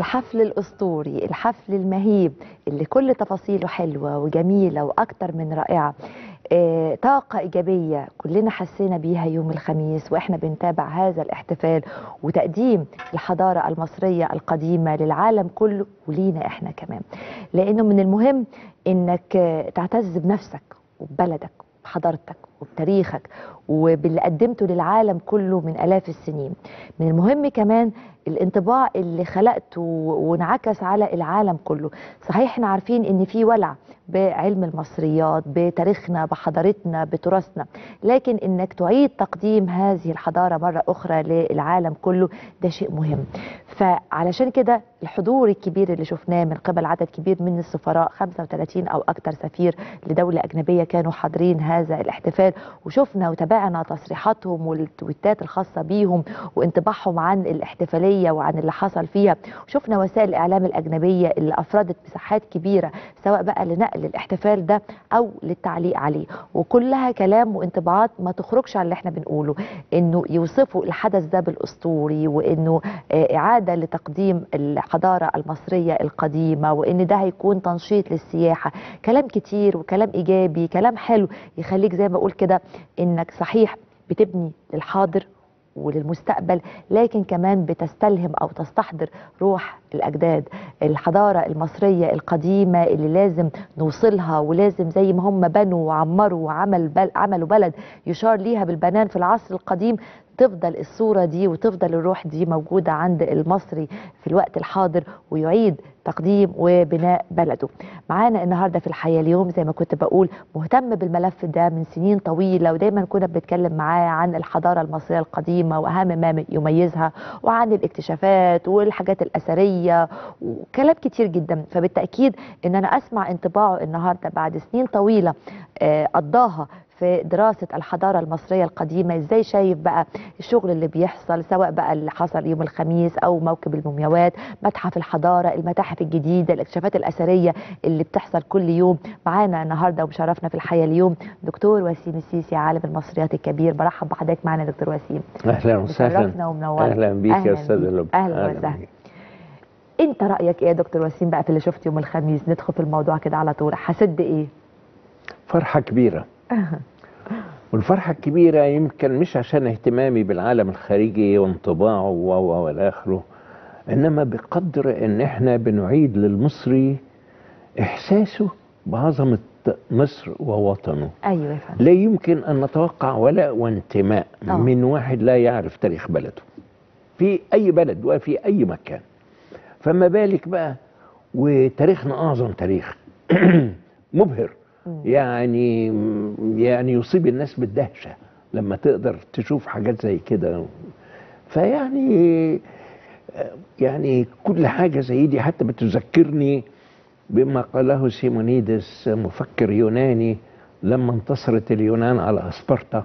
الحفل الأسطوري، الحفل المهيب اللي كل تفاصيله حلوة وجميلة وأكتر من رائعة، طاقة إيجابية كلنا حسينا بيها يوم الخميس وإحنا بنتابع هذا الاحتفال وتقديم الحضارة المصرية القديمة للعالم كله ولينا إحنا كمان، لأنه من المهم إنك تعتز بنفسك وببلدك وبحضارتك وبتاريخك وباللي قدمته للعالم كله من آلاف السنين. من المهم كمان الانطباع اللي خلقته وانعكس على العالم كله. صحيح احنا عارفين ان في ولع بعلم المصريات، بتاريخنا، بحضارتنا، بتراثنا، لكن انك تعيد تقديم هذه الحضارة مرة اخرى للعالم كله ده شيء مهم. فعلشان كده الحضور الكبير اللي شفناه من قبل عدد كبير من السفراء، 35 او اكتر سفير لدولة اجنبية كانوا حاضرين هذا الاحتفال، وشفنا وتابعنا تصريحاتهم والتويتات الخاصة بيهم وانطباعهم عن الاحتفالية وعن اللي حصل فيها، وشفنا وسائل الإعلام الأجنبية اللي أفردت مساحات كبيرة سواء بقى لنقل الاحتفال ده أو للتعليق عليه، وكلها كلام وانطباعات ما تخرجش عن اللي احنا بنقوله، إنه يوصفوا الحدث ده بالأسطوري وإنه إعادة لتقديم الحضارة المصرية القديمة وإن ده هيكون تنشيط للسياحة، كلام كتير وكلام إيجابي، كلام حلو يخليك زي ما أقول كده إنك صحيح بتبني للحاضر وللمستقبل، لكن كمان بتستلهم أو تستحضر روح الأجداد، الحضارة المصرية القديمة اللي لازم نوصلها، ولازم زي ما هم بنوا وعمروا وعملوا بلد يشار ليها بالبنان في العصر القديم، تفضل الصورة دي وتفضل الروح دي موجودة عند المصري في الوقت الحاضر ويعيد تقديم وبناء بلده. معانا النهاردة في الحياة اليوم زي ما كنت بقول مهتم بالملف ده من سنين طويلة، ودايما كنا بنتكلم معاه عن الحضارة المصرية القديمة وأهم ما يميزها وعن الاكتشافات والحاجات الأثرية وكلام كتير جدا، فبالتأكيد إن أنا أسمع انطباعه النهاردة بعد سنين طويلة قضاها في دراسة الحضارة المصرية القديمة، ازاي شايف بقى الشغل اللي بيحصل سواء بقى اللي حصل يوم الخميس أو موكب المومياوات، متحف الحضارة، المتاحف الجديدة، الاكتشافات الأثرية اللي بتحصل كل يوم. معانا النهاردة ومشرفنا في الحياة اليوم دكتور واسيم السيسي عالم المصريات الكبير. برحب بحضرتك معانا دكتور واسيم. أهلا وسهلا. مشرفنا ومنورنا. أهلا بيك يا أستاذ لبنى. أهلا وسهلا. أنت رأيك إيه يا دكتور واسيم بقى في اللي شفته يوم الخميس؟ ندخل في الموضوع كده على طول. حسيت بإيه؟ فرحة كبيرة. والفرحة الكبيرة يمكن مش عشان اهتمامي بالعالم الخارجي وانطباعه والآخره، إنما بقدر إن إحنا بنعيد للمصري إحساسه بعظمة مصر ووطنه. أيوة فعلا. لا يمكن أن نتوقع ولاء وانتماء من واحد لا يعرف تاريخ بلده في أي بلد وفي أي مكان، فما بالك بقى وتاريخنا أعظم تاريخ مبهر، يعني يصيب الناس بالدهشة لما تقدر تشوف حاجات زي كده. يعني كل حاجة زي دي حتى بتذكرني بما قاله سيمونيدس مفكر يوناني لما انتصرت اليونان على اسبارتا،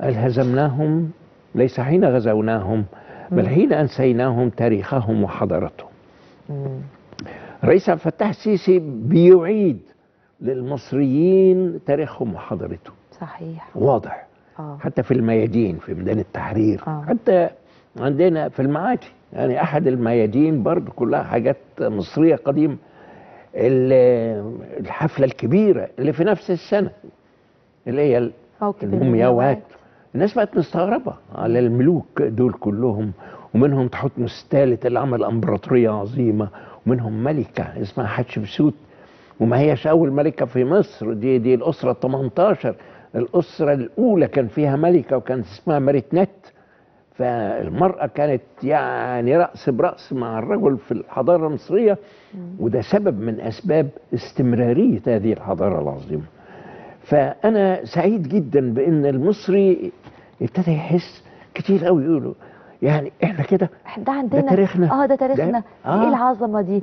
قال هزمناهم ليس حين غزوناهم بل حين أنسيناهم تاريخهم وحضارتهم. رئيس عبد الفتاح السيسي بيعيد للمصريين تاريخهم وحضارتهم. صحيح. واضح. حتى في الميادين في ميدان التحرير، حتى عندنا في المعادي، يعني أحد الميادين برضه كلها حاجات مصرية قديمة. الحفلة الكبيرة اللي في نفس السنة اللي هي المومياوات، الناس بقت مستغربة على الملوك دول كلهم، ومنهم تحتمس الثالث اللي عمل إمبراطورية عظيمة، ومنهم ملكة اسمها حتشبسوت، وما هيش أول ملكة في مصر، دي الأسرة 18، الأسرة الأولى كان فيها ملكة وكان اسمها مارتنت. فالمرأة كانت يعني رأس برأس مع الرجل في الحضارة المصرية، وده سبب من أسباب استمرارية هذه الحضارة العظيمة. فأنا سعيد جدا بأن المصري ابتدى يحس كتير قوي، يقولوا يعني احنا كده ده عندنا، ده تاريخنا، ده تاريخنا، ايه العظمه دي.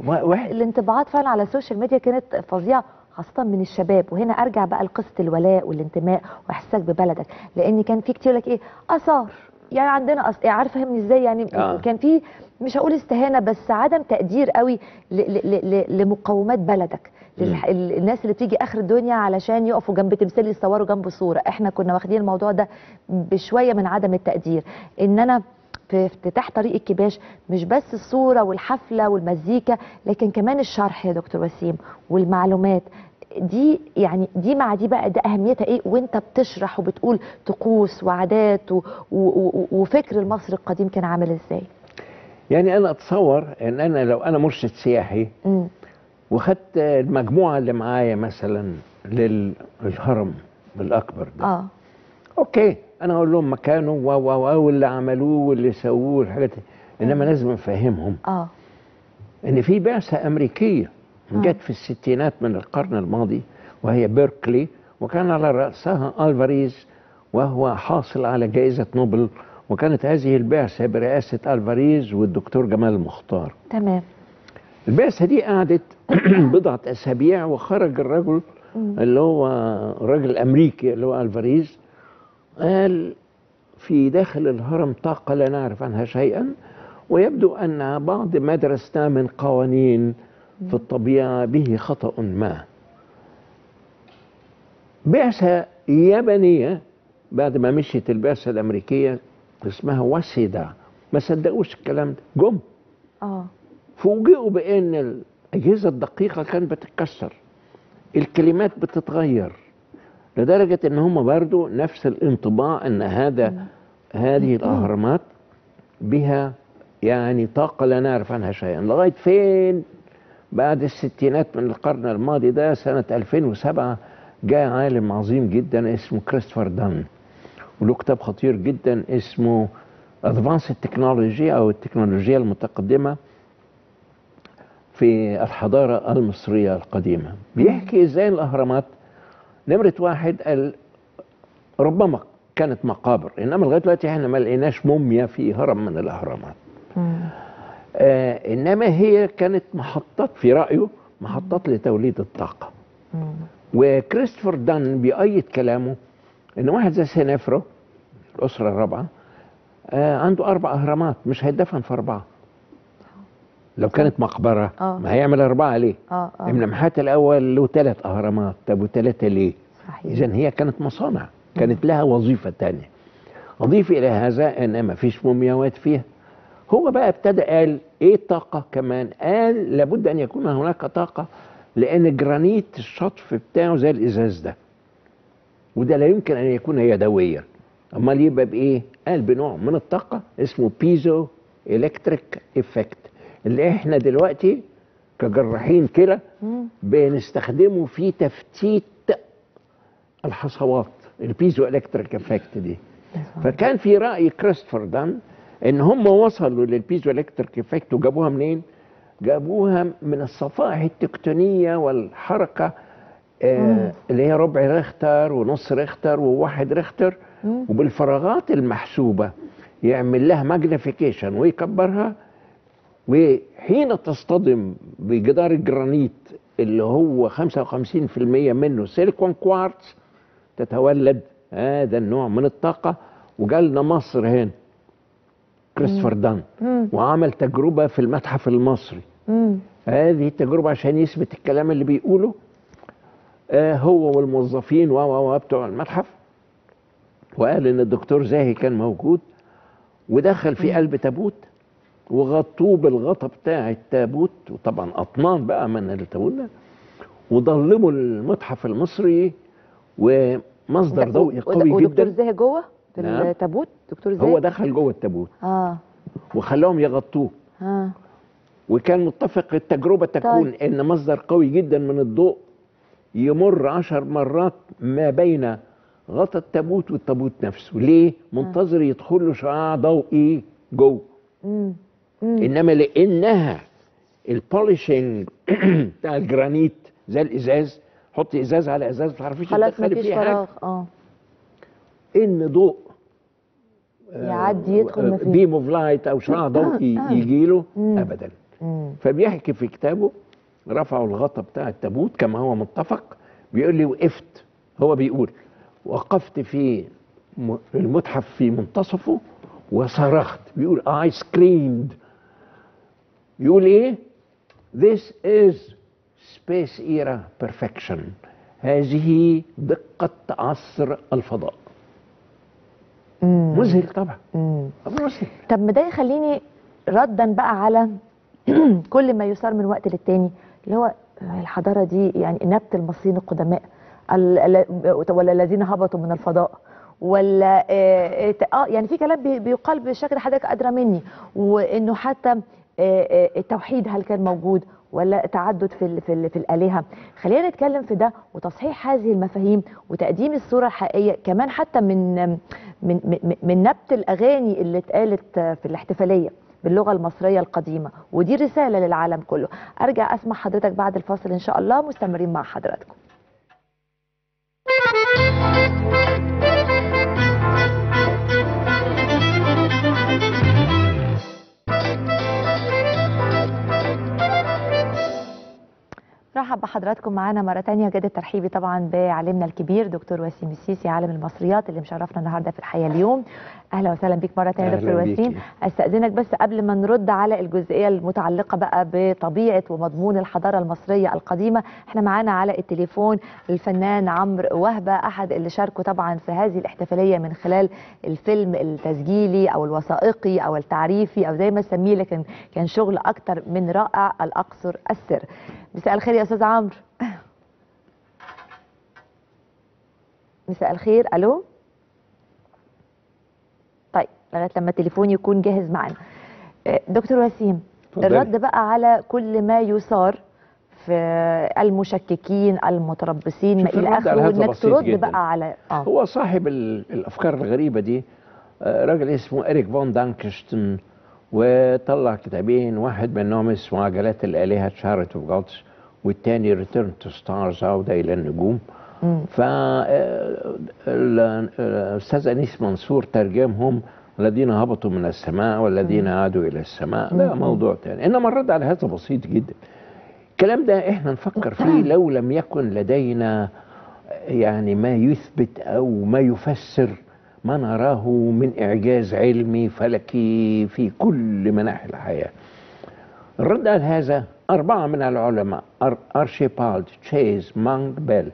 الانطباعات فعلا على السوشيال ميديا كانت فظيعه خاصه من الشباب، وهنا ارجع بقى لقصه الولاء والانتماء واحساسك ببلدك، لان كان في كتير لك ايه اثار، يعني عندنا عارفه فهمني ازاي يعني كان في مش هقول استهانه بس عدم تقدير قوي لمقومات بلدك، الناس اللي بتيجي اخر الدنيا علشان يقفوا جنب تمثال يصوروا جنب صوره. احنا كنا واخدين الموضوع ده بشويه من عدم التقدير، ان انا في افتتاح طريق الكباش مش بس الصورة والحفلة والمزيكا، لكن كمان الشرح يا دكتور وسيم والمعلومات دي، يعني دي مع دي بقى ده أهميتها إيه وأنت بتشرح وبتقول طقوس وعادات وفكر المصري القديم كان عامل إزاي؟ يعني أنا أتصور إن أنا لو أنا مرشد سياحي وخدت المجموعة اللي معايا مثلا للهرم الأكبر ده أوكي أنا أقول لهم مكانه واللي عملوه واللي سووه الحاجات، إنما لازم نفهمهم إن في بعثة أمريكية جت في الستينات من القرن الماضي وهي بيركلي، وكان على رأسها ألفاريز وهو حاصل على جائزة نوبل، وكانت هذه البعثة برئاسة ألفاريز والدكتور جمال المختار. تمام. البعثة دي قعدت بضعة أسابيع وخرج الرجل اللي هو رجل أمريكي اللي هو ألفاريز قال في داخل الهرم طاقة لا نعرف عنها شيئا، ويبدو أن بعض ما درسناه من قوانين في الطبيعة به خطأ ما. بعثة يابانية بعد ما مشيت البعثة الأمريكية اسمها واسيدا ما صدقوش الكلام ده، جم فوجئوا بأن الأجهزة الدقيقة كانت بتتكسر، الكلمات بتتغير، لدرجة ان هم برضو نفس الانطباع ان هذه الاهرامات بها يعني طاقة لا نعرف عنها شيئا. لغاية فين؟ بعد الستينات من القرن الماضي ده سنة 2007 جاء عالم عظيم جدا اسمه كريستوفر دان وله كتاب خطير جدا اسمه Advanced Technology او التكنولوجيا المتقدمة في الحضارة المصرية القديمة، بيحكي ازاي الاهرامات نمرة واحد قال ربما كانت مقابر، إنما لغاية دلوقتي احنا ما لقيناش موميا في هرم من الأهرامات. إنما هي كانت محطات في رأيه محطات لتوليد الطاقة. وكريستوفر دان بيؤيد كلامه إن واحد زي سنفرو الأسرة الرابعة عنده 4 أهرامات مش هيدفن في 4. لو كانت مقبرة ما هيعمل 4 ليه؟ ابن محات الأول له 3 أهرامات، طب و3 ليه؟ إذا هي كانت مصانع، كانت لها وظيفة تانية. أضيف إلى هذا أن ما فيش مومياوات فيها. هو بقى ابتدى قال إيه الطاقة كمان؟ قال لابد أن يكون هناك طاقة لأن جرانيت الشطف بتاعه زي الإزاز ده. وده لا يمكن أن يكون يدويا. أمال يبقى بإيه؟ قال بنوع من الطاقة اسمه بيزو إلكتريك إفكت. اللي احنا دلوقتي كجراحين كده بنستخدمه في تفتيت الحصوات البيزو الكتريك افكت دي. فكان في راي كريستوفر دان ان هم وصلوا للبيزو الكتريك افكت وجابوها منين؟ جابوها من الصفائح التكتونيه والحركه اللي هي ربع ريختر ونص ريختر وواحد ريختر، وبالفراغات المحسوبه يعمل لها ماجنيفيكيشن ويكبرها، وحين تصطدم بجدار الجرانيت اللي هو 55% منه سيليكون كوارتز تتولد هذا النوع من الطاقة. وجالنا مصر هنا كريستوفر دان وعمل تجربة في المتحف المصري. هذه التجربة عشان يثبت الكلام اللي بيقوله هو والموظفين بتوع المتحف، وقال ان الدكتور زاهي كان موجود ودخل في قلب تابوت وغطوه بالغطا بتاع التابوت وطبعا اطنان بقى من التابوت ده، وضلموا المتحف المصري ومصدر ضوئي قوي جدا. دكتور زاهي جوه في التابوت؟ دكتور زاهي هو دخل جوه التابوت وخلاهم يغطوه. وكان متفق التجربه تكون طيب. ان مصدر قوي جدا من الضوء يمر 10 مرات ما بين غطا التابوت والتابوت نفسه، ليه؟ منتظر يدخل له شعاع ضوئي جوه. انما لانها البوليشنج بتاع الجرانيت زي الازاز، حط ازاز على ازاز ما تعرفيش تدخلي فيه حاجه، ان ضوء يعدي يدخل ما فيه بيم اوف لايت او شعاع ضوئي يجي له ابدا. فبيحكي في كتابه رفعوا الغطا بتاع التابوت كما هو متفق، بيقول لي وقفت، هو بيقول وقفت في المتحف في منتصفه وصرخت، بيقول I screamed، بيقول ايه؟ This is space era perfection، هذه دقة عصر الفضاء. مذهل طبعا. طب ما ده يخليني ردا بقى على كل ما يثار من وقت للتاني اللي هو الحضاره دي، يعني نبت المصريين القدماء ولا الذين هبطوا من الفضاء، ولا يعني في كلام بيقال بشكل حضرتك ادرى مني، وانه حتى التوحيد هل كان موجود ولا تعدد في الالهه. خلينا نتكلم في ده وتصحيح هذه المفاهيم وتقديم الصوره الحقيقيه، كمان حتى من نبت الاغاني اللي اتقالت في الاحتفاليه باللغه المصريه القديمه، ودي رساله للعالم كله. ارجع اسمع حضرتك بعد الفاصل ان شاء الله، مستمرين مع حضراتكم. مرحبا بحضراتكم معانا مره ثانيه، جدد ترحيبي طبعا بعالمنا الكبير دكتور واسيم السيسي عالم المصريات اللي مشرفنا النهارده في الحياه اليوم. اهلا وسهلا بيك مره ثانيه دكتور واسيم. استاذنك بس قبل ما نرد على الجزئيه المتعلقه بقى بطبيعه ومضمون الحضاره المصريه القديمه، احنا معانا على التليفون الفنان عمرو وهبه، احد اللي شاركوا طبعا في هذه الاحتفاليه من خلال الفيلم التسجيلي او الوثائقي او التعريفي او زي ما نسميه، لكن كان شغل اكتر من رائع، الاقصر السر. مساء الخير يا استاذ عمرو. مساء الخير. الو. طيب لغايه لما التليفون يكون جاهز معانا. دكتور وسيم، الرد بقى على كل ما يثار في المشككين المتربصين ما الى اخره، وانك ترد بقى على هو صاحب الافكار الغريبه دي راجل اسمه أريك فون دانكستن، وطلع كتابين، واحد منهم اسمه عجلات الالهه تشارت اوف جودز، والتاني ريترن تو ستارز، عوده الى النجوم. فالاستاذ أنيس منصور ترجمهم الذين هبطوا من السماء والذين عادوا الى السماء، ده موضوع تاني. انما الرد على هذا بسيط جدا. الكلام ده احنا نفكر فيه لو لم يكن لدينا يعني ما يثبت او ما يفسر ما نراه من إعجاز علمي فلكي في كل مناحي الحياة. الرد على هذا أربعة من العلماء أرشيبالد، تشيز، مانج، بيل،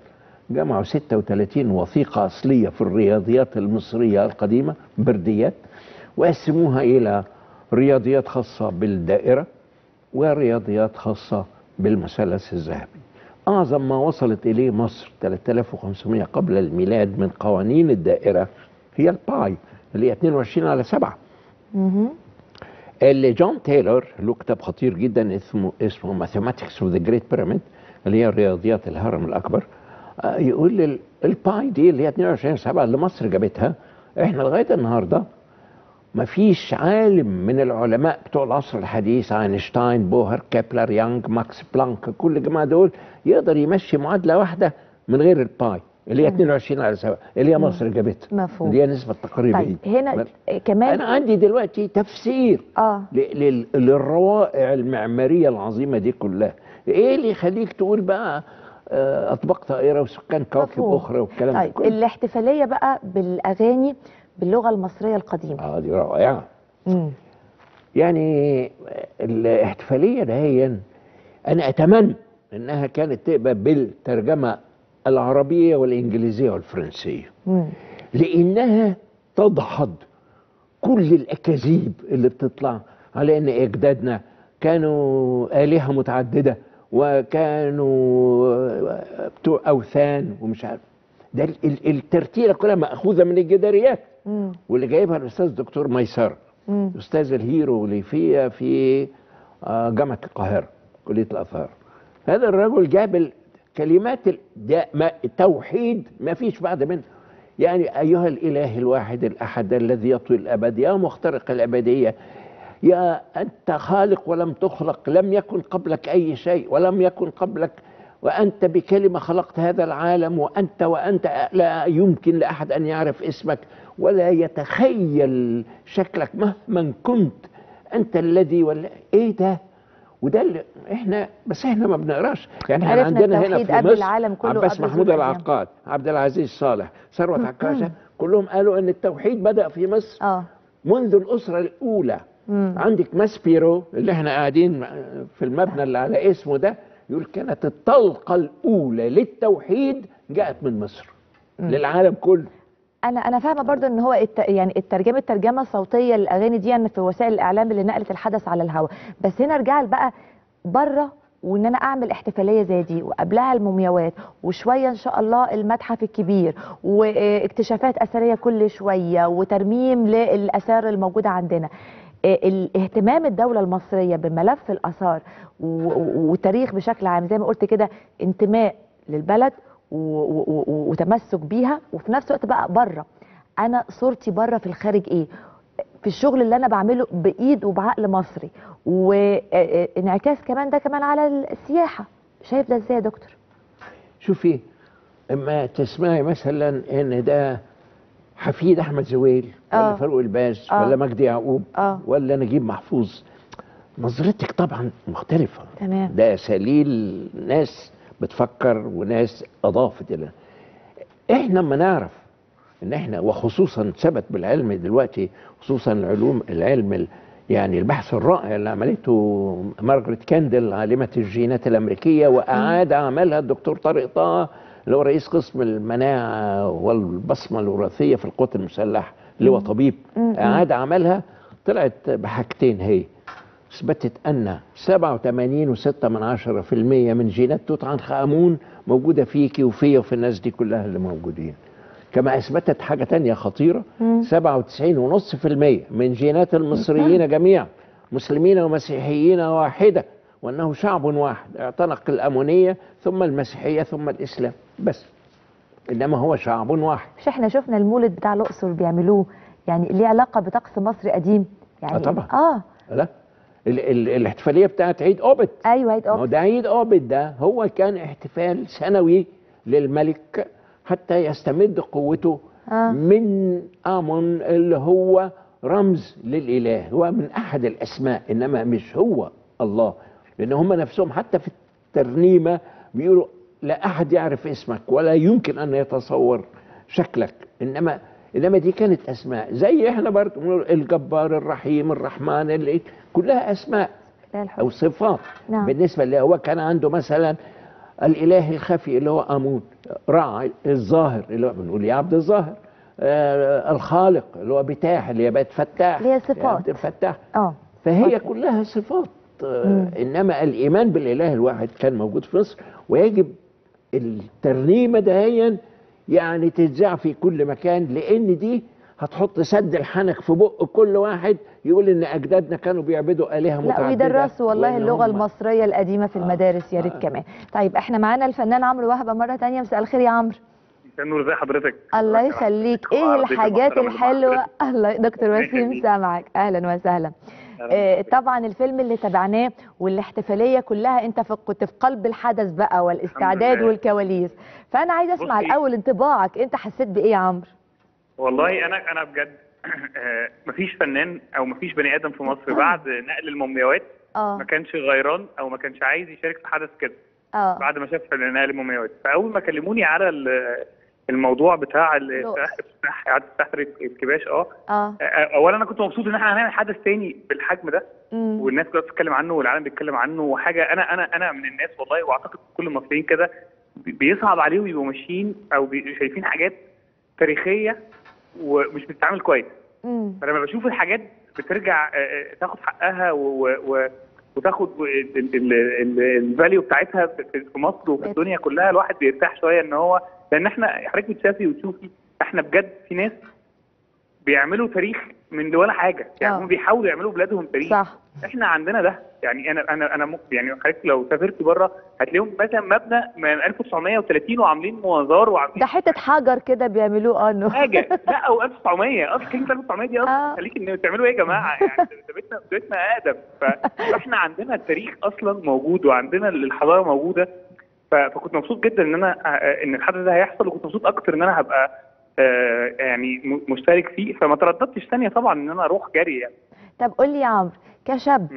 جمعوا 36 وثيقة أصلية في الرياضيات المصرية القديمة برديات، وقسموها إلى رياضيات خاصة بالدائرة ورياضيات خاصة بالمثلث الذهبي. أعظم ما وصلت إليه مصر 3500 قبل الميلاد من قوانين الدائرة هي الباي اللي هي 22/7. اللي جون تايلر له كتاب خطير جدا اسمه Mathematics of the Great Pyramid اللي هي رياضيات الهرم الأكبر، يقول الباي دي اللي هي 22/7 اللي مصر جابتها، احنا لغاية النهاردة مفيش عالم من العلماء بتوع العصر الحديث، اينشتاين، بوهر، كبلر، يانج، ماكس بلانك، كل الجماعة دول يقدر يمشي معادلة واحدة من غير الباي اللي هي 22/7 اللي هي مصر جابتها. مفهوم. اللي هي نسبه تقريبا. طيب هنا كمان انا عندي دلوقتي تفسير للروائع المعماريه العظيمه دي كلها. ايه اللي يخليك تقول بقى اطباق طائره وسكان كواكب اخرى والكلام ده؟ طيب كله. الاحتفاليه بقى بالاغاني باللغه المصريه القديمه دي رائعه. يعني الاحتفاليه دهيا انا اتمنى انها كانت تبقى بالترجمه العربية والإنجليزية والفرنسية، لأنها تدحض كل الأكاذيب اللي بتطلع على أن أجدادنا كانوا آلهة متعددة وكانوا بتوع أوثان ومش عارف. ده الترتيلة كلها مأخوذة من الجداريات، واللي جايبها الأستاذ دكتور ميسر أستاذ الهيروغليفية في جامعة القاهرة كلية الآثار. هذا الرجل جاب كلمات التوحيد ما فيش بعد منه، يعني أيها الإله الواحد الأحد الذي يطوي الأبد، يا مخترق الأبدية، يا أنت خالق ولم تخلق، لم يكن قبلك أي شيء ولم يكن قبلك، وأنت بكلمة خلقت هذا العالم، وأنت لا يمكن لأحد أن يعرف اسمك ولا يتخيل شكلك مهما كنت، أنت الذي ولا إيه ده؟ وده اللي احنا بس احنا ما بنقراش، يعني احنا عندنا هنا في مصر عباس محمود العقاد، عبد العزيز صالح، ثروت عكاشة، كلهم قالوا ان التوحيد بدأ في مصر منذ الأسرة الأولى. عندك ماس بيرو اللي احنا قاعدين في المبنى اللي على اسمه ده، يقول كانت الطلقة الأولى للتوحيد جاءت من مصر للعالم كله. انا فاهمه برضو ان هو يعني الترجمه الصوتيه للاغاني دي يعني في وسائل الاعلام اللي نقلت الحدث على الهواء، بس هنا ارجع بقى بره، وان انا اعمل احتفاليه زي دي وقبلها المومياوات وشويه ان شاء الله المتحف الكبير واكتشافات اثريه كل شويه وترميم للاثار الموجوده عندنا. اهتمام الدوله المصريه بملف الاثار والتاريخ بشكل عام زي ما قلت كده، انتماء للبلد وتمسك بيها، وفي نفس الوقت بقى بره انا صورتي بره في الخارج ايه، في الشغل اللي انا بعمله بايد وبعقل مصري، وانعكاس كمان ده كمان على السياحه. شايف ده ازاي يا دكتور؟ شوفي، اما تسمعي مثلا ان ده حفيد احمد زويل ولا فاروق الباز ولا مجدي يعقوب ولا نجيب محفوظ، نظرتك طبعا مختلفه. تمام، ده سليل ناس بتفكر وناس اضافت الى احنا. اما نعرف ان احنا، وخصوصا ثبت بالعلم دلوقتي، خصوصا العلوم العلم يعني البحث الرائع اللي عملته مارجريت كاندل عالمه الجينات الامريكيه، واعاد عملها الدكتور طارق طه اللي هو رئيس قسم المناعه والبصمه الوراثيه في القوات المسلحه اللي هو طبيب، اعاد عملها. طلعت بحاجتين، هي اثبتت ان 87.6% من جينات توت عنخ امون موجوده فيكي وفيا وفي الناس دي كلها اللي موجودين. كما اثبتت حاجه تانية خطيره، 97.5% من جينات المصريين جميعا، مسلمين ومسيحيين واحده، وانه شعب واحد اعتنق الامونيه ثم المسيحيه ثم الاسلام، بس انما هو شعب واحد. مش احنا شفنا المولد بتاع الاقصر بيعملوه، يعني ليه علاقه بطقس مصري قديم يعني؟ طبعا. لا، الاحتفاليه بتاعت عيد اوبت. ايوه، عيد اوبت. ده عيد اوبت ده هو كان احتفال سنوي للملك حتى يستمد قوته من امون اللي هو رمز للاله، هو من احد الاسماء انما مش هو الله، لان هم نفسهم حتى في الترنيمه بيقولوا لا احد يعرف اسمك ولا يمكن ان يتصور شكلك، انما دي كانت اسماء. زي احنا برضه الجبار، الرحيم، الرحمن، اللي كلها اسماء او صفات. نعم. بالنسبه ليه، هو كان عنده مثلا الاله الخفي اللي هو امون، رع الظاهر اللي هو بنقول يا عبد الظاهر، الخالق اللي هو بتاح اللي هي بقت فتاح، اللي هي صفات فتاح. فهي كلها صفات. انما الايمان بالاله الواحد كان موجود في مصر، ويجب الترنيمه دهيا يعني تتذاع في كل مكان، لان دي هتحط سد الحنك في بق كل واحد يقول ان اجدادنا كانوا بيعبدوا الهه متعدده. لا، ويدرسوا والله اللغه المصريه القديمه في المدارس، يا ريت كمان. طيب احنا معانا الفنان عمرو وهبه مره ثانيه. مساء الخير يا عمرو. مساء النور، ازي حضرتك؟ الله يخليك. ايه الحاجات الحلوه؟ الله، دكتور واسيم سامعك. اهلا وسهلا. طبعا الفيلم اللي تابعناه والاحتفاليه كلها انت كنت في قلب الحدث بقى والاستعداد والكواليس، فانا عايز اسمع الاول انطباعك، انت حسيت بايه يا عمرو؟ والله انا بجد مفيش فنان او مفيش بني ادم في مصر بعد نقل المومياوات ما كانش غيران او ما كانش عايز يشارك في حدث كده بعد ما شاف نقل المومياوات. فاول ما كلموني على الموضوع بتاع اعاده الكباش، اولا انا كنت مبسوط ان احنا هنعمل حدث تاني بالحجم ده، والناس كلها بتتكلم عنه والعالم بيتكلم عنه، وحاجه انا من الناس والله، واعتقد كل المصريين كده بيصعب عليهم يبقوا ماشيين او شايفين حاجات تاريخيه ومش بتتعامل كويس. فلما بشوف الحاجات بترجع تاخد حقها وتاخد الفاليو بتاعتها في مصر وفي الدنيا كلها، الواحد بيرتاح شويه ان هو، لان احنا حضرتك بتشافي وتشوفي احنا بجد في ناس بيعملوا تاريخ من ولا حاجه، يعني هم بيحاولوا يعملوا بلادهم تاريخ. صح. احنا عندنا ده، يعني انا يعني حضرتك لو سافرت بره هتلاقيهم مثلا مبنى من 1930 وعاملين منظار وعاملين ده حته حجر كده بيعملوه انه حاجه. لا، او 1900 اصلا، كلمه 1900 دي اصلا خليك ان بتعملوا ايه يا جماعه، يعني بيتنا اقدم. فاحنا عندنا التاريخ اصلا موجود وعندنا الحضاره موجوده، فكنت مبسوط جدا ان انا ان الحدث ده هيحصل، وكنت مبسوط اكتر ان انا هبقى يعني مشترك فيه، فما ترددتش ثانيه طبعا ان انا اروح جري يعني. طب قول لي يا عمرو، كشاب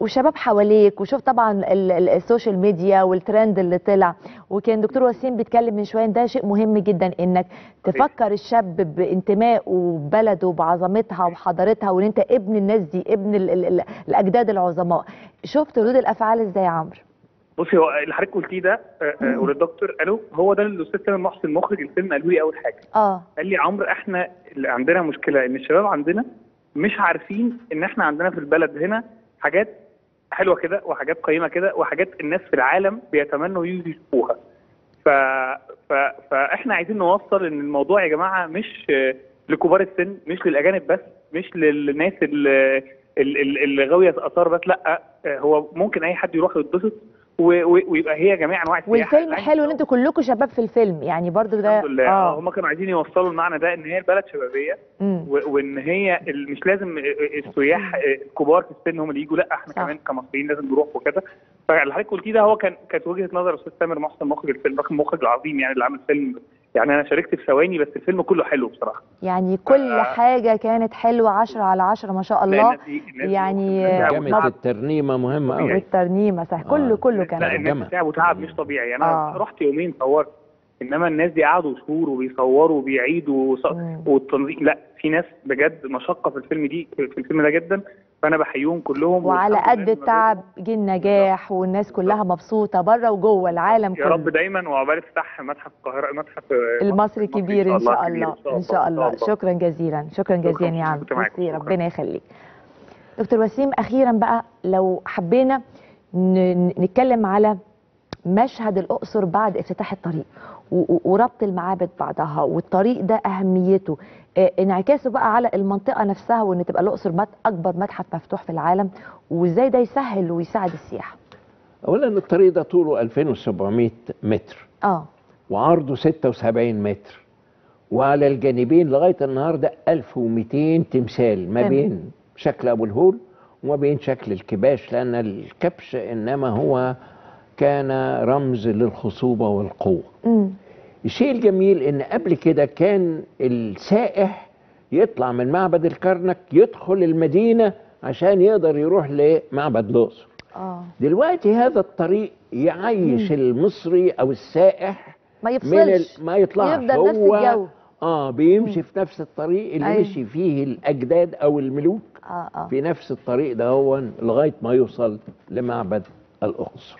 وشباب حواليك، وشوف طبعا السوشيال ميديا والترند اللي طلع، وكان دكتور وسيم بيتكلم من شويه ان ده شيء مهم جدا انك تفكر الشاب بانتمائه وبلده بعظمتها وحضارتها، وان انت ابن الناس دي، ابن الاجداد العظماء. شفت ردود الافعال ازاي يا عمرو؟ بصي هو اللي حضرتك قلتيه ده والدكتور قالوا هو ده اللي الاستاذ تامر محسن مخرج الفيلم قالوا لي اول حاجه. قال لي عمرو احنا اللي عندنا مشكله ان الشباب عندنا مش عارفين ان احنا عندنا في البلد هنا حاجات حلوه كده وحاجات قيمه كده وحاجات الناس في العالم بيتمنوا يشوفوها. فاحنا عايزين نوصل ان الموضوع يا جماعه مش لكبار السن، مش للاجانب بس، مش للناس اللي غاويه اثار بس، لا هو ممكن اي حد يروح يتبسط ويبقى هي جميع انواع السياحه. والفيلم حلو ان انتوا كلكم شباب في الفيلم يعني برضو ده الحمد لله. هم كانوا عايزين يوصلوا المعنى ده ان هي البلد شبابيه وان هي مش لازم السياح الكبار في السن هم اللي يجوا، لا احنا كمان كمصريين لازم نروح وكده. فاللي حضرتك قلتيه ده هو كانت وجهه نظر الاستاذ تامر محسن مخرج الفيلم، رقم مخرج العظيم يعني اللي عمل فيلم، يعني انا شاركت في ثواني بس الفيلم كله حلو بصراحه. يعني كل حاجه كانت حلوه 10/10 ما شاء الله. يعني جامد. الترنيمه مهمه قوي. الترنيمه صح كله كان. لا الناس تعب وتعب مش طبيعي. انا رحت يومين صورت، انما الناس دي قعدوا شهور وبيصوروا وبيعيدوا والتنظيم، لا في ناس بجد مشقه في الفيلم دي في الفيلم ده جدا، فانا بحييهم كلهم. وعلى قد التعب جه النجاح والناس كلها مبسوطه بره وجوه العالم كله. يا رب دايما، وعقبال افتتاح متحف القاهره متحف المصري كبير ان شاء الله. ان شاء الله. شكرا جزيلا. شكرا جزيلا يا عم ميسي، ربنا يخليك. دكتور وسيم، اخيرا بقى لو حبينا نتكلم على مشهد الأقصر بعد افتتاح الطريق وربط المعابد بعدها والطريق ده أهميته، انعكاسه بقى على المنطقة نفسها، وإن تبقى الأقصر أكبر متحف مفتوح في العالم، وإزاي ده يسهل ويساعد السياحة. أولا الطريق ده طوله 2700 متر وعرضه 76 متر، وعلى الجانبين لغاية النهاردة 1200 تمثال ما بين شكل أبو الهول وما بين شكل الكباش، لأن الكبش إنما هو كان رمز للخصوبة والقوة. الشيء الجميل ان قبل كده كان السائح يطلع من معبد الكرنك يدخل المدينة عشان يقدر يروح لمعبد الأقصر. دلوقتي هذا الطريق يعيش المصري او السائح ما يفصلش، ما يطلعش، يفضل نفس الجو. بيمشي في نفس الطريق اللي مشي فيه الأجداد او الملوك، في نفس الطريق ده هو لغاية ما يوصل لمعبد الأقصر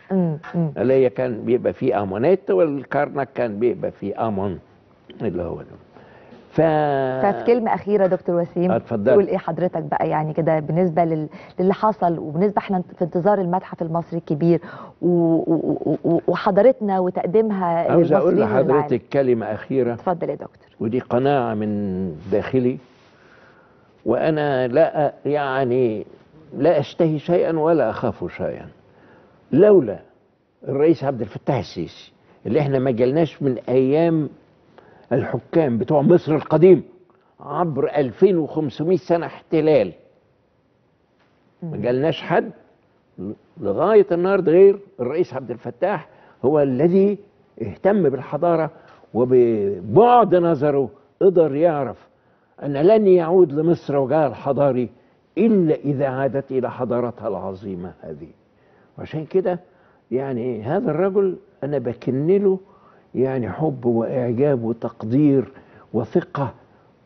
اللي هي كان بيبقى فيه آمونات، والكرنك كان بيبقى فيه آمون اللي هو ده. ففي كلمة أخيرة دكتور وسيم، اتفضل. تقول إيه حضرتك بقى يعني كده بالنسبة للي حصل، وبالنسبة إحنا في انتظار المتحف المصري الكبير وحضرتنا وتقديمها للمصريين. عاوز أقول لحضرتك كلمة أخيرة. اتفضل يا دكتور. ودي قناعة من داخلي، وأنا لا أشتهي شيئا ولا أخاف شيئا. لولا الرئيس عبد الفتاح السيسي اللي احنا ما جالناش من ايام الحكام بتوع مصر القديم عبر 2500 سنه احتلال، ما جالناش حد لغايه النهارده غير الرئيس عبد الفتاح، هو الذي اهتم بالحضاره وببعد نظره قدر يعرف ان لن يعود لمصر وجهها الحضاري الا اذا عادت الى حضارتها العظيمه هذه. وعشان كده يعني هذا الرجل أنا بكنله يعني حب وإعجاب وتقدير وثقة،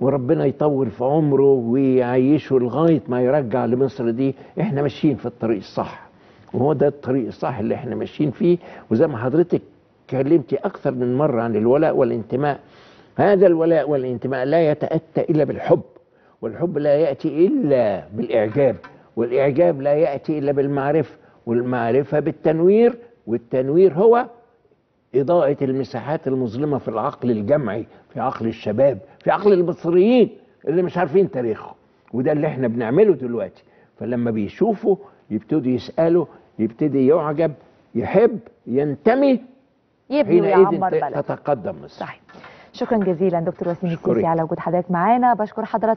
وربنا يطول في عمره ويعيشه لغاية ما يرجع لمصر دي. إحنا ماشيين في الطريق الصح، وهو ده الطريق الصح اللي إحنا ماشيين فيه. وزي ما حضرتك كلمتي أكثر من مرة عن الولاء والانتماء، هذا الولاء والانتماء لا يتأتى إلا بالحب، والحب لا يأتي إلا بالإعجاب، والإعجاب لا يأتي إلا بالمعرفة، والمعرفة بالتنوير، والتنوير هو إضاءة المساحات المظلمة في العقل الجمعي، في عقل الشباب، في عقل المصريين اللي مش عارفين تاريخه، وده اللي احنا بنعمله دلوقتي. فلما بيشوفوا يبتدوا يسألوا، يبتدي يعجب، يحب، ينتمي، يبني ويعمر بلد، تتقدم مصر. صحيح. شكرا جزيلا دكتور واسيم السيسي على وجود حضرتك معانا. بشكر حضرتك.